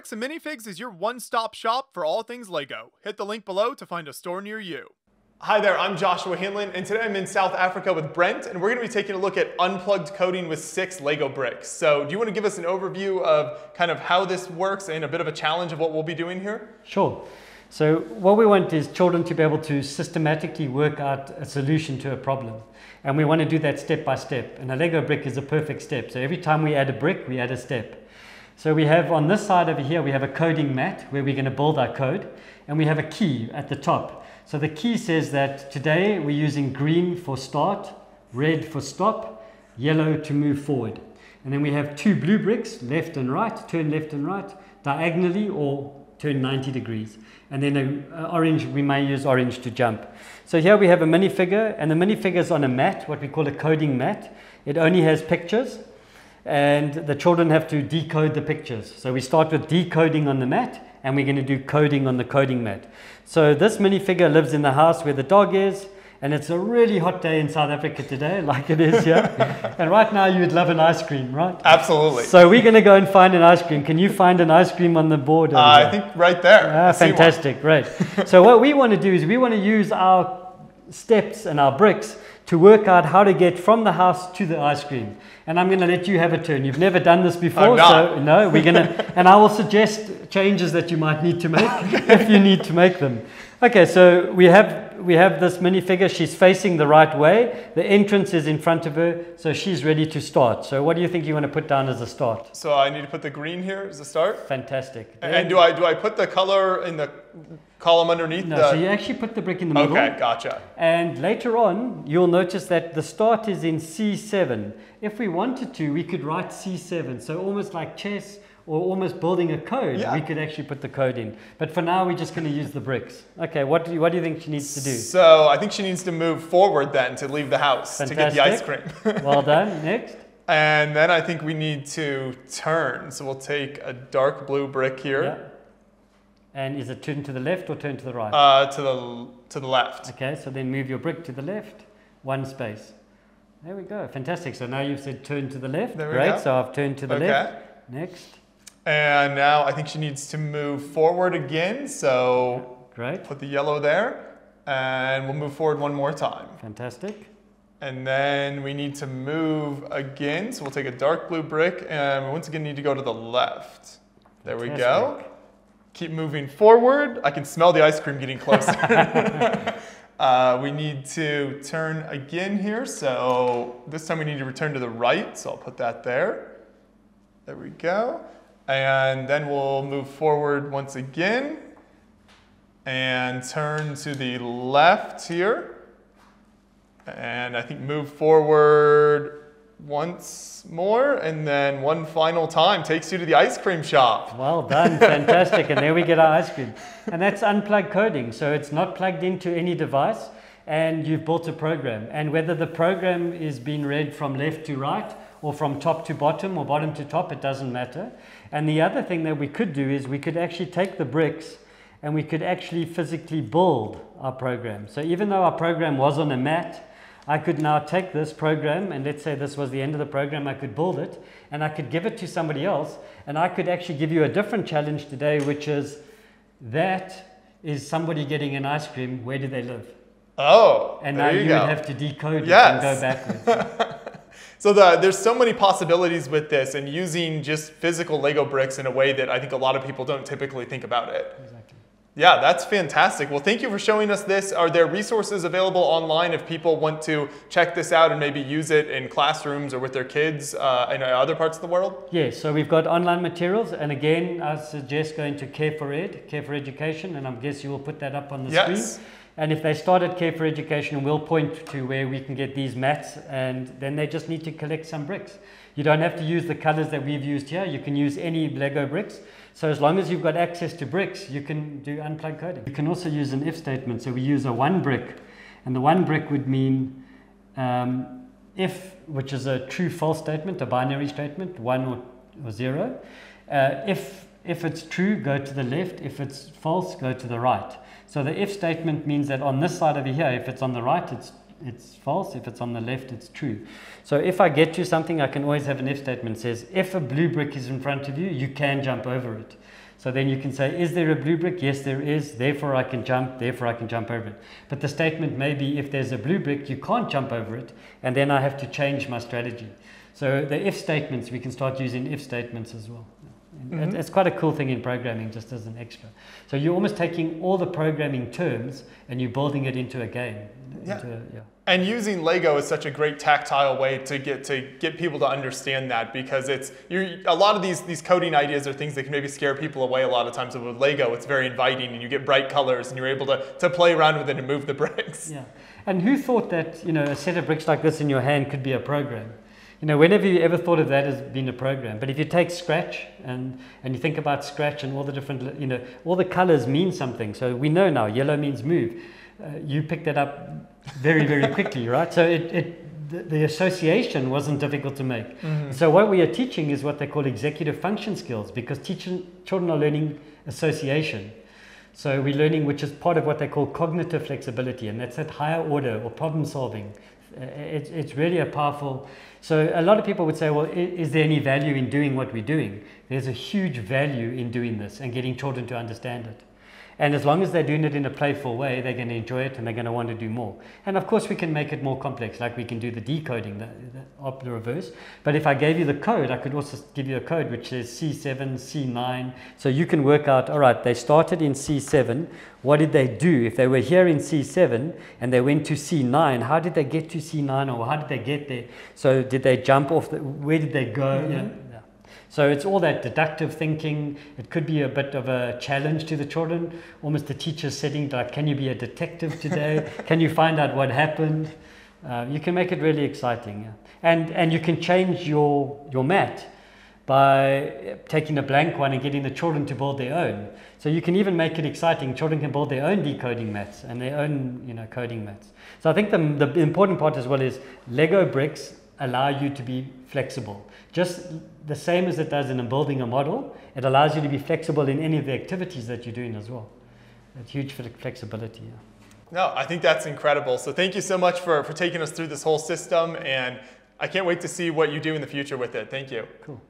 Bricks and Minifigs is your one-stop shop for all things LEGO. Hit the link below to find a store near you. Hi there, I'm Joshua Hanlon, and today I'm in South Africa with Brent, and we're going to be taking a look at unplugged coding with 6 LEGO bricks. So do you want to give us an overview of kind of how this works and a bit of a challenge of what we'll be doing here? Sure. So what we want is children to be able to systematically work out a solution to a problem. And we want to do that step by step. And a LEGO brick is a perfect step. So every time we add a brick, we add a step. So we have on this side over here, we have a coding mat where we're going to build our code. And we have a key at the top. So the key says that today we're using green for start, red for stop, yellow to move forward. And then we have 2 blue bricks, left and right, turn left and right, diagonally or turn 90 degrees. And then orange, we may use orange to jump. So here we have a minifigure, and the minifigure is on a mat, what we call a coding mat. It only has pictures, and the children have to decode the pictures. So we start with decoding on the mat, and we're going to do coding on the coding mat. So this minifigure lives in the house where the dog is, and it's a really hot day in South Africa today, like it is here. And right now you would love an ice cream, right? Absolutely. So we're going to go and find an ice cream. Can you find an ice cream on the board? I think right there. Fantastic, great. So what we want to do is we want to use our steps and our bricks to work out how to get from the house to the ice cream. And I'm going to let you have a turn. You've never done this before, so no, we're going to, and I will suggest changes that you might need to make if you need to make them. Okay, so we have this minifigure. She's facing the right way. The entrance is in front of her, so she's ready to start. So what do you think you want to put down as a start? So I need to put the green here as a start? Fantastic. Then, and do I put the color in the column underneath? No, so you actually put the brick in the middle. Okay, gotcha. And later on, you'll notice that the start is in C7. If we wanted to, we could write C7, so almost like chess, or almost building a code, yeah. We could actually put the code in. But for now, we're just going to use the bricks. Okay, what do you think she needs to do? So I think she needs to move forward then to leave the house. Fantastic. To get the ice cream. Well done. Next. And then I think we need to turn. So we'll take a dark blue brick here. Yeah. And is it turn to the left or turn to the right? To the left. Okay, so then move your brick to the left, one space. There we go. Fantastic. So now you've said turn to the left. There we go. Great, so I've turned to the left. Next. And now I think she needs to move forward again, so great. Put the yellow there, and we'll move forward one more time. Fantastic. And then we need to move again, so we'll take a dark blue brick, and we once again need to go to the left. There Fantastic. We go. Keep moving forward. I can smell the ice cream getting closer. We need to turn again here, so this time we need to return to the right, so I'll put that there. There we go. And then we'll move forward once again and turn to the left here. And I think move forward once more, and then one final time takes you to the ice cream shop. Well done, fantastic. And there we get our ice cream. And that's unplugged coding. So it's not plugged into any device, and you've built a program. And whether the program is being read from left to right, or from top to bottom, or bottom to top, it doesn't matter. And the other thing that we could do is we could actually take the bricks and we could actually physically build our program. So even though our program was on a mat, I could now take this program, and let's say this was the end of the program, I could build it, and I could give it to somebody else, and I could actually give you a different challenge today, which is, that is somebody getting an ice cream, where do they live? Oh, and now you would have to decode it and go backwards. So there's so many possibilities with this, and using just physical LEGO bricks in a way that I think a lot of people don't typically think about it. Exactly. Yeah, that's fantastic. Well, thank you for showing us this. Are there resources available online if people want to check this out and maybe use it in classrooms or with their kids in other parts of the world? Yes, so we've got online materials. And again, I suggest going to Care for Ed, Care for Education, and I guess you will put that up on the screen. And if they start at Care for Education, we'll point to where we can get these mats, and then they just need to collect some bricks. You don't have to use the colors that we've used here. You can use any LEGO bricks. So as long as you've got access to bricks, you can do unplugged coding. You can also use an if statement. So we use a one brick, and the one brick would mean if, which is a true false statement, a binary statement, 1 or 0. If it's true, go to the left. If it's false, go to the right. So the if statement means that on this side over here, if it's on the right, it's false. If it's on the left, it's true. So if I get to something, I can always have an if statement that says, if a blue brick is in front of you, you can jump over it. So then you can say, is there a blue brick? Yes, there is. Therefore, I can jump. Therefore, I can jump over it. But the statement may be, if there's a blue brick, you can't jump over it. And then I have to change my strategy. So the if statements, we can start using if statements as well. Mm-hmm. It's quite a cool thing in programming, just as an extra. So you're almost taking all the programming terms and you're building it into a game. Yeah. And using Lego is such a great tactile way to get people to understand that, because it's a lot of these coding ideas are things that can maybe scare people away a lot of times. So with Lego, it's very inviting, and you get bright colors, and you're able to play around with it and move the bricks. Yeah. And who thought that a set of bricks like this in your hand could be a program? Whenever you ever thought of that as being a program. But if you take Scratch and you think about Scratch and all the different, all the colors mean something. So we know now yellow means move. You picked that up very, very quickly, right? So the association wasn't difficult to make. Mm-hmm. So what we are teaching is what they call executive function skills, because children are learning association. So we're learning, which is part of what they call cognitive flexibility, and that's that higher order or problem solving. It's really a powerful. So a lot of people would say, well, is there any value in doing what we're doing? There's a huge value in doing this and getting children to understand it. And as long as they're doing it in a playful way, they're going to enjoy it and they're going to want to do more. And of course, we can make it more complex, like we can do the decoding, the reverse. But if I gave you the code, I could also give you a code which says C7, C9. So you can work out, all right, they started in C7. What did they do? If they were here in C7 and they went to C9, how did they get to C9, or how did they get there? So did they jump off? Where did they go? Mm-hmm. So it's all that deductive thinking. It could be a bit of a challenge to the children, almost the teacher's setting, like, can you be a detective today? Can you find out what happened? You can make it really exciting. Yeah. And you can change your mat by taking a blank one and getting the children to build their own. So you can even make it exciting. Children can build their own decoding mats and their own coding mats. So I think the important part as well is Lego bricks allow you to be flexible. Just the same as it does in building a model, it allows you to be flexible in any of the activities that you're doing as well. That's huge for the flexibility. Yeah. No, I think that's incredible. So thank you so much for taking us through this whole system, and I can't wait to see what you do in the future with it. Thank you. Cool.